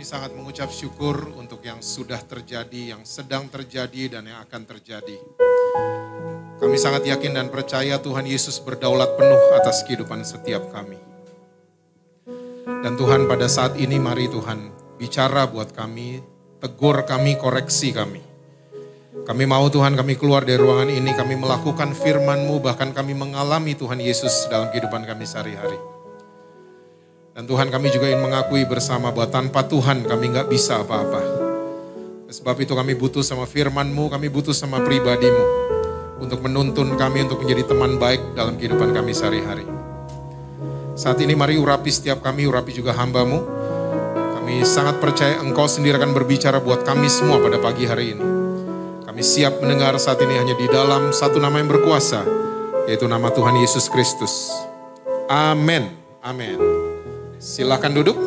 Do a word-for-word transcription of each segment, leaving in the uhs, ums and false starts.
Kami sangat mengucap syukur untuk yang sudah terjadi, yang sedang terjadi, dan yang akan terjadi. Kami sangat yakin dan percaya Tuhan Yesus berdaulat penuh atas kehidupan setiap kami. Dan Tuhan, pada saat ini mari Tuhan bicara buat kami, tegur kami, koreksi kami. Kami mau Tuhan, kami keluar dari ruangan ini, kami melakukan firman-Mu, bahkan kami mengalami Tuhan Yesus dalam kehidupan kami sehari-hari. Dan Tuhan, kami juga ingin mengakui bersama bahwa tanpa Tuhan kami nggak bisa apa-apa. Sebab itu kami butuh sama firman-Mu, kami butuh sama pribadi-Mu. Untuk menuntun kami, untuk menjadi teman baik dalam kehidupan kami sehari-hari. Saat ini mari urapi setiap kami, urapi juga hamba-Mu. Kami sangat percaya Engkau sendiri akan berbicara buat kami semua pada pagi hari ini. Kami siap mendengar saat ini hanya di dalam satu nama yang berkuasa, yaitu nama Tuhan Yesus Kristus. Amin, amin. Silakan duduk.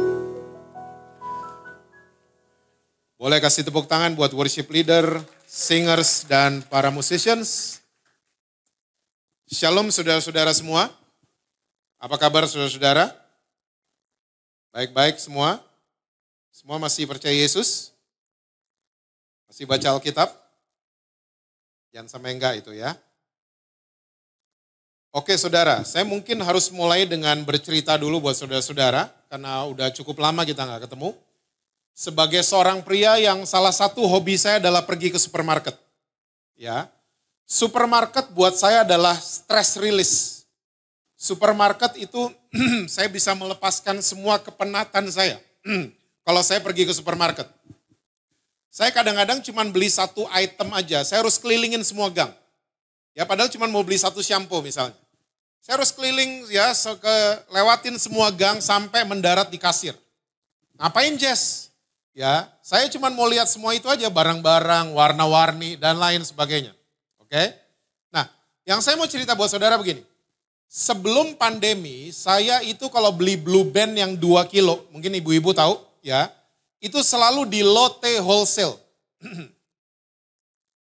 Boleh kasih tepuk tangan buat worship leader, singers, dan para musicians. Shalom saudara-saudara semua. Apa kabar saudara-saudara? Baik-baik semua? Semua masih percaya Yesus? Masih baca Alkitab? Jangan sampai enggak itu ya. Oke saudara, saya mungkin harus mulai dengan bercerita dulu buat saudara-saudara, karena udah cukup lama kita nggak ketemu. Sebagai seorang pria yang salah satu hobi saya adalah pergi ke supermarket. Ya, supermarket buat saya adalah stress release. Supermarket itu saya bisa melepaskan semua kepenatan saya kalau saya pergi ke supermarket. Saya kadang-kadang cuma beli satu item aja, saya harus kelilingin semua gang. Ya padahal cuma mau beli satu shampoo misalnya. Saya harus keliling ya, ke lewatin semua gang sampai mendarat di kasir. Ngapain Jess? Ya, saya cuma mau lihat semua itu aja, barang-barang, warna-warni dan lain sebagainya. Oke? Nah, yang saya mau cerita buat saudara begini. Sebelum pandemi, saya itu kalau beli Blue Band yang dua kilo, mungkin ibu-ibu tahu ya, itu selalu di Lotte Wholesale.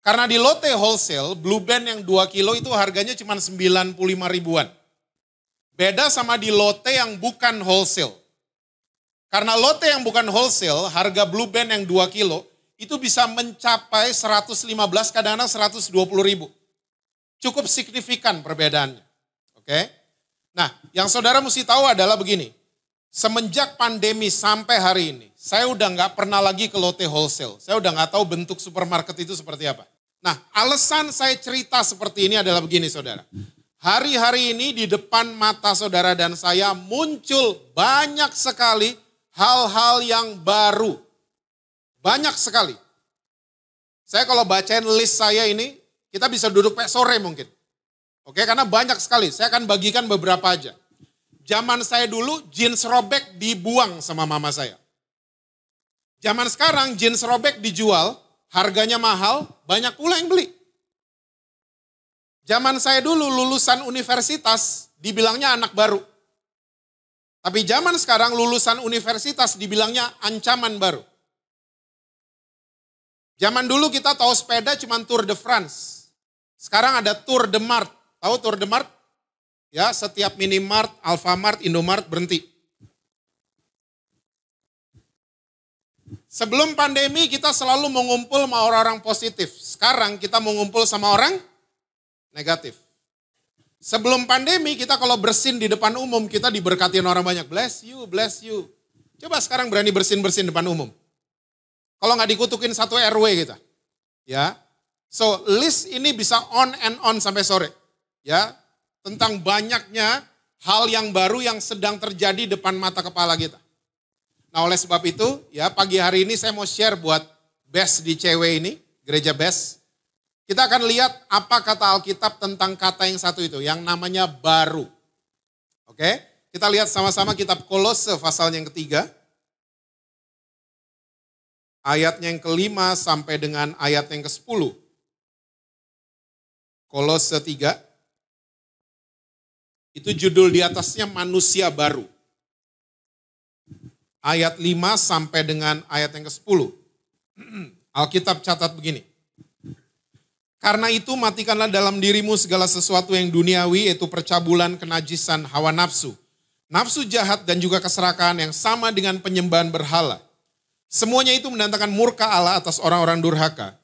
Karena di Lotte Wholesale, Blue Band yang dua kilo itu harganya cuma sembilan puluh lima ribuan. Beda sama di Lotte yang bukan wholesale. Karena Lotte yang bukan wholesale, harga Blue Band yang dua kilo itu bisa mencapai seratus lima belas, kadang-kadang seratus dua puluh ribu. Cukup signifikan perbedaannya. Oke? Nah, yang saudara mesti tahu adalah begini. Semenjak pandemi sampai hari ini, saya udah nggak pernah lagi ke Lotte Wholesale. Saya udah nggak tahu bentuk supermarket itu seperti apa. Nah, alasan saya cerita seperti ini adalah begini, saudara. Hari-hari ini di depan mata saudara dan saya muncul banyak sekali hal-hal yang baru. Banyak sekali. Saya kalau bacain list saya ini, kita bisa duduk sampai sore mungkin. Oke, karena banyak sekali. Saya akan bagikan beberapa aja. Zaman saya dulu, jeans robek dibuang sama mama saya. Zaman sekarang, jeans robek dijual, harganya mahal, banyak pula yang beli. Zaman saya dulu lulusan universitas dibilangnya anak baru. Tapi zaman sekarang lulusan universitas dibilangnya ancaman baru. Zaman dulu kita tahu sepeda cuma Tour de France. Sekarang ada Tour de Mart. Tahu Tour de Mart? Ya, setiap Minimart, Alfamart, Indomart berhenti. Sebelum pandemi kita selalu mengumpul sama orang-orang positif. Sekarang kita mengumpul sama orang negatif. Sebelum pandemi kita kalau bersin di depan umum kita diberkatin orang banyak. Bless you, bless you. Coba sekarang berani bersin-bersin depan umum. Kalau nggak dikutukin satu R W kita. Ya. So list ini bisa on and on sampai sore. Ya. Tentang banyaknya hal yang baru yang sedang terjadi depan mata kepala kita. Nah oleh sebab itu ya pagi hari ini saya mau share buat BEST di C W ini, Gereja BEST. Kita akan lihat apa kata Alkitab tentang kata yang satu itu, yang namanya baru. Oke, kita lihat sama-sama kitab Kolose pasalnya yang ketiga. Ayatnya yang kelima sampai dengan ayat yang kesepuluh. Kolose tiga. Itu judul di atasnya manusia baru. Ayat lima sampai dengan ayat yang kesepuluh. Alkitab catat begini. Karena itu matikanlah dalam dirimu segala sesuatu yang duniawi, yaitu percabulan, kenajisan, hawa nafsu. Nafsu jahat dan juga keserakahan yang sama dengan penyembahan berhala. Semuanya itu mendatangkan murka Allah atas orang-orang durhaka.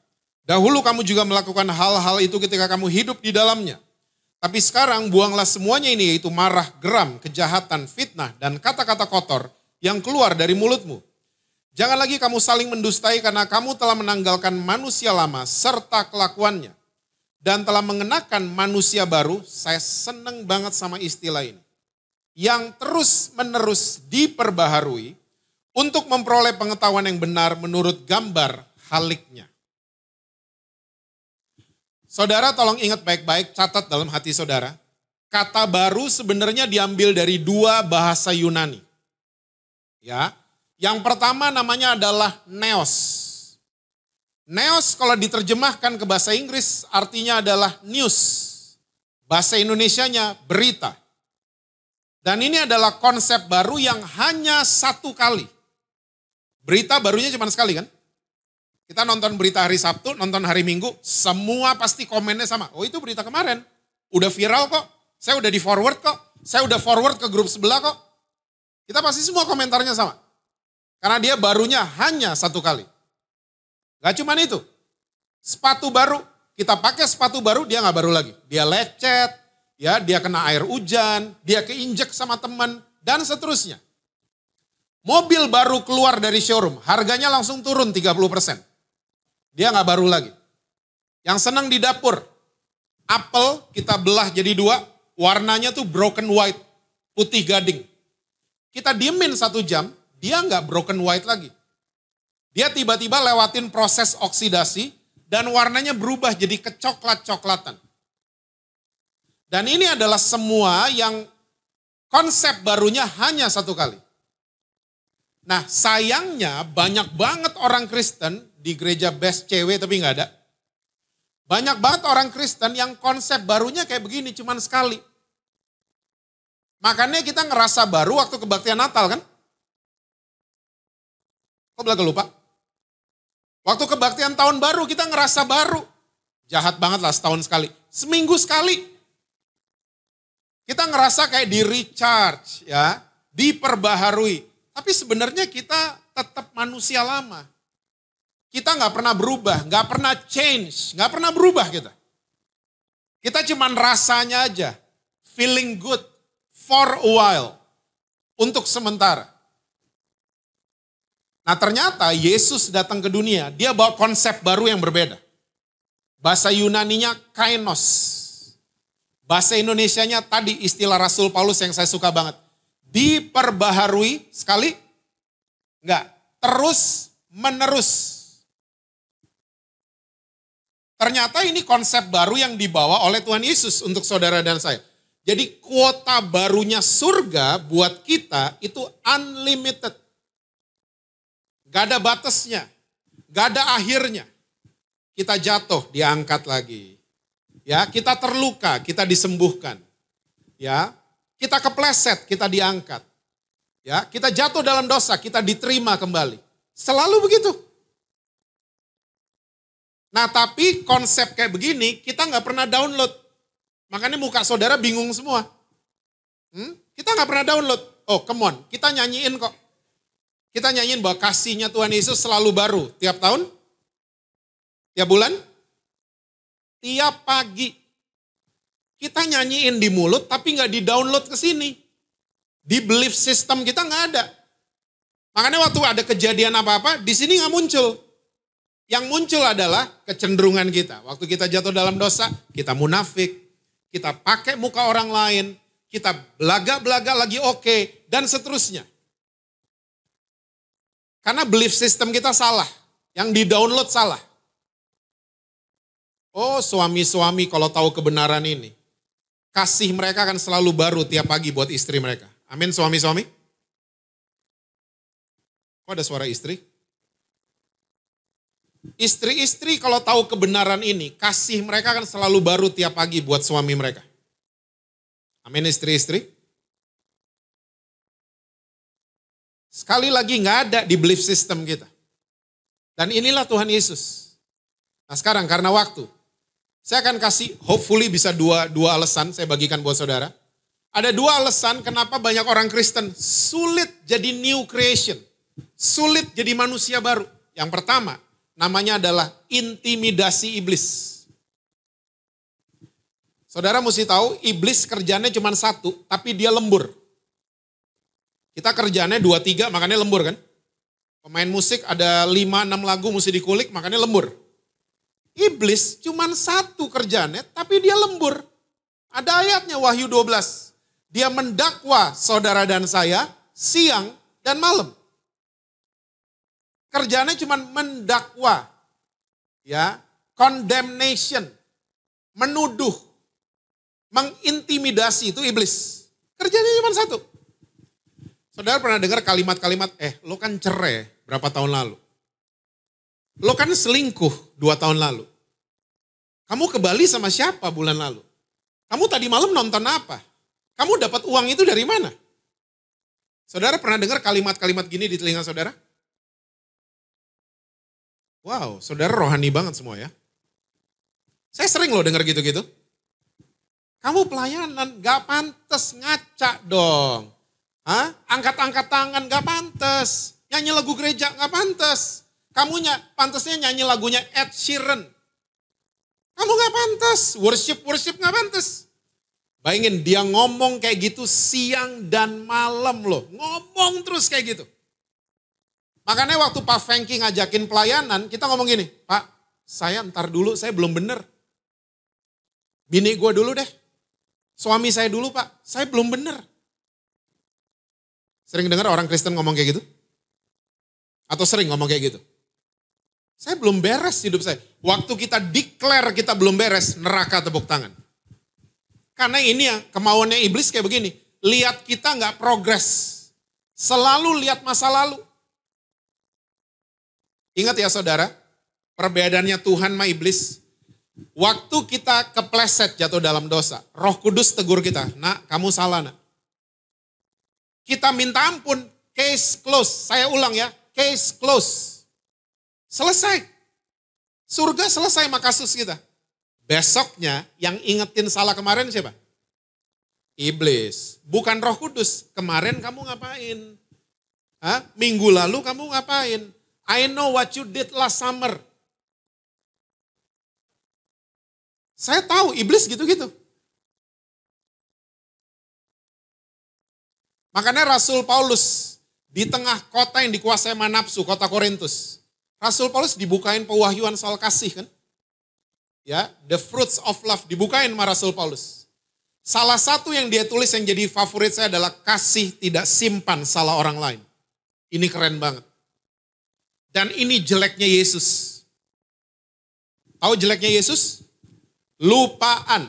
Dahulu kamu juga melakukan hal-hal itu ketika kamu hidup di dalamnya. Tapi sekarang buanglah semuanya ini, yaitu marah, geram, kejahatan, fitnah, dan kata-kata kotor yang keluar dari mulutmu. Jangan lagi kamu saling mendustai karena kamu telah menanggalkan manusia lama serta kelakuannya. Dan telah mengenakan manusia baru. Saya seneng banget sama istilah ini. Yang terus-menerus diperbaharui untuk memperoleh pengetahuan yang benar menurut gambar haliknya. Saudara tolong ingat baik-baik, catat dalam hati saudara. Kata baru sebenarnya diambil dari dua bahasa Yunani. Ya. Yang pertama namanya adalah NEOS. NEOS kalau diterjemahkan ke bahasa Inggris artinya adalah news. Bahasa Indonesianya berita. Dan ini adalah konsep baru yang hanya satu kali. Berita barunya cuma sekali kan? Kita nonton berita hari Sabtu, nonton hari Minggu, semua pasti komennya sama. Oh itu berita kemarin, udah viral kok, saya udah di forward kok, saya udah forward ke grup sebelah kok. Kita pasti semua komentarnya sama. Karena dia barunya hanya satu kali. Gak cuman itu. Sepatu baru, kita pakai sepatu baru, dia gak baru lagi. Dia lecet, ya, dia kena air hujan, dia keinjek sama teman, dan seterusnya. Mobil baru keluar dari showroom, harganya langsung turun tiga puluh persen. Dia gak baru lagi. Yang senang di dapur, apel kita belah jadi dua, warnanya tuh broken white, putih gading. Kita diemin satu jam, dia nggak broken white lagi. Dia tiba-tiba lewatin proses oksidasi dan warnanya berubah jadi kecoklat-coklatan. Dan ini adalah semua yang konsep barunya hanya satu kali. Nah sayangnya banyak banget orang Kristen di gereja BEST cewek tapi nggak ada. Banyak banget orang Kristen yang konsep barunya kayak begini cuman sekali. Makanya kita ngerasa baru waktu kebaktian Natal kan. Kok belaga lupa? Waktu kebaktian tahun baru kita ngerasa baru. Jahat banget lah setahun sekali. Seminggu sekali. Kita ngerasa kayak di recharge ya. Diperbaharui. Tapi sebenarnya kita tetap manusia lama. Kita gak pernah berubah. Gak pernah change. Gak pernah berubah kita. Kita cuman rasanya aja. Feeling good for a while. Untuk sementara. Nah ternyata Yesus datang ke dunia, dia bawa konsep baru yang berbeda. Bahasa Yunaninya kainos. Bahasa Indonesianya tadi istilah Rasul Paulus yang saya suka banget. Diperbaharui sekali, enggak, terus menerus. Ternyata ini konsep baru yang dibawa oleh Tuhan Yesus untuk saudara dan saya. Jadi kuota barunya surga buat kita itu unlimited. Gak ada batasnya, gak ada akhirnya. Kita jatuh, diangkat lagi. Ya, kita terluka, kita disembuhkan. Ya, kita kepleset, kita diangkat. Ya, kita jatuh dalam dosa, kita diterima kembali. Selalu begitu. Nah, tapi konsep kayak begini kita nggak pernah download. Makanya muka saudara bingung semua. Hmm? Kita nggak pernah download. Oh, come on, kita nyanyiin kok. Kita nyanyiin bahwa kasihnya Tuhan Yesus selalu baru. Tiap tahun? Tiap bulan? Tiap pagi. Kita nyanyiin di mulut tapi nggak di-download ke sini. Di belief system kita nggak ada. Makanya waktu ada kejadian apa-apa, di sini nggak muncul. Yang muncul adalah kecenderungan kita. Waktu kita jatuh dalam dosa, kita munafik. Kita pakai muka orang lain. Kita belaga-belaga lagi oke. Dan seterusnya. Karena belief system kita salah. Yang di-download salah. Oh suami-suami kalau tahu kebenaran ini. Kasih mereka akan selalu baru tiap pagi buat istri mereka. Amin suami-suami. Kok ada suara istri? Istri-istri kalau tahu kebenaran ini. Kasih mereka akan selalu baru tiap pagi buat suami mereka. Amin istri-istri. Sekali lagi nggak ada di belief system kita. Dan inilah Tuhan Yesus. Nah sekarang karena waktu. Saya akan kasih hopefully bisa dua, dua alasan saya bagikan buat saudara. Ada dua alasan kenapa banyak orang Kristen sulit jadi new creation. Sulit jadi manusia baru. Yang pertama, namanya adalah intimidasi iblis. Saudara mesti tahu, iblis kerjanya cuma satu, tapi dia lembur. Kita kerjanya dua, tiga, makanya lembur kan? Pemain musik ada lima, enam lagu mesti dikulik, makanya lembur. Iblis cuma satu kerjanya, tapi dia lembur. Ada ayatnya Wahyu dua belas. Dia mendakwa saudara dan saya siang dan malam. Kerjanya cuma mendakwa, ya, condemnation, menuduh, mengintimidasi, itu iblis. Kerjanya cuma satu. Saudara pernah dengar kalimat-kalimat, eh lo kan cerai berapa tahun lalu. Lo kan selingkuh dua tahun lalu. Kamu ke Bali sama siapa bulan lalu? Kamu tadi malam nonton apa? Kamu dapat uang itu dari mana? Saudara pernah dengar kalimat-kalimat gini di telinga saudara? Wow, saudara rohani banget semua ya. Saya sering loh dengar gitu-gitu. Kamu pelayanan, gak pantas, ngaca dong. Hah? Angkat-angkat tangan, gak pantas. Nyanyi lagu gereja, gak pantas. Kamu ny- pantasnya nyanyi lagunya Ed Sheeran. Kamu gak pantas, worship-worship gak pantas. Bayangin, dia ngomong kayak gitu siang dan malam loh. Ngomong terus kayak gitu. Makanya waktu Pak Fengky ngajakin pelayanan, kita ngomong gini, Pak, saya ntar dulu, saya belum bener. Bini gue dulu deh. Suami saya dulu, Pak, saya belum bener. Sering dengar orang Kristen ngomong kayak gitu? Atau sering ngomong kayak gitu? Saya belum beres hidup saya. Waktu kita declare kita belum beres, neraka tepuk tangan. Karena ini ya, kemauannya iblis kayak begini. Lihat kita gak progres. Selalu lihat masa lalu. Ingat ya saudara, perbedaannya Tuhan sama iblis. Waktu kita kepleset jatuh dalam dosa, Roh Kudus tegur kita, nak kamu salah nak. Kita minta ampun, case close. Saya ulang ya, case close. Selesai. Surga selesai sama kasus kita. Besoknya yang ingetin salah kemarin siapa? Iblis. Bukan Roh Kudus. Kemarin kamu ngapain? Hah? Minggu lalu kamu ngapain? I know what you did last summer. Saya tahu iblis gitu-gitu. Makanya Rasul Paulus di tengah kota yang dikuasai sama nafsu, kota Korintus. Rasul Paulus dibukain pewahyuan soal kasih kan? Ya, the fruits of love dibukain sama Rasul Paulus. Salah satu yang dia tulis yang jadi favorit saya adalah kasih tidak simpan salah orang lain. Ini keren banget. Dan ini jeleknya Yesus. Tahu jeleknya Yesus? Lupaan.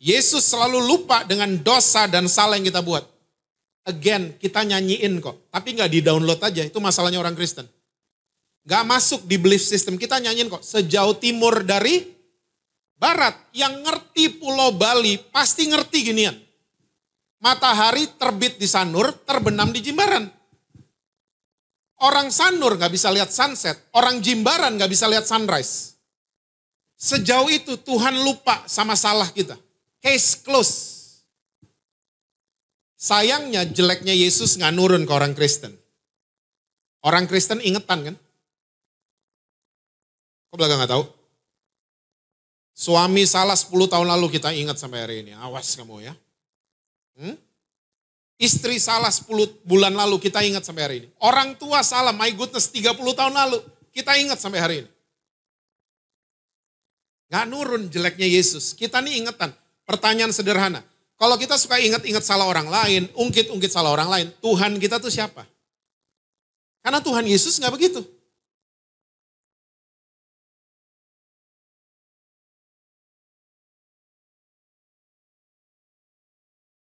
Yesus selalu lupa dengan dosa dan salah yang kita buat. Again, kita nyanyiin kok. Tapi gak di-download aja, itu masalahnya orang Kristen. Gak masuk di belief system, kita nyanyiin kok. Sejauh timur dari barat, yang ngerti pulau Bali pasti ngerti ginian. Matahari terbit di Sanur, terbenam di Jimbaran. Orang Sanur gak bisa lihat sunset. Orang Jimbaran gak bisa lihat sunrise. Sejauh itu Tuhan lupa sama salah kita. Case close. Sayangnya jeleknya Yesus gak nurun ke orang Kristen. Orang Kristen ingetan kan? Kok belakang gak tahu? Suami salah sepuluh tahun lalu kita ingat sampai hari ini. Awas kamu ya. Hmm? Istri salah sepuluh bulan lalu, kita ingat sampai hari ini. Orang tua salah, my goodness, tiga puluh tahun lalu, kita ingat sampai hari ini. Gak nurun jeleknya Yesus. Kita nih ingetan, pertanyaan sederhana. Kalau kita suka ingat-ingat salah orang lain, ungkit-ungkit salah orang lain, Tuhan kita tuh siapa? Karena Tuhan Yesus gak begitu.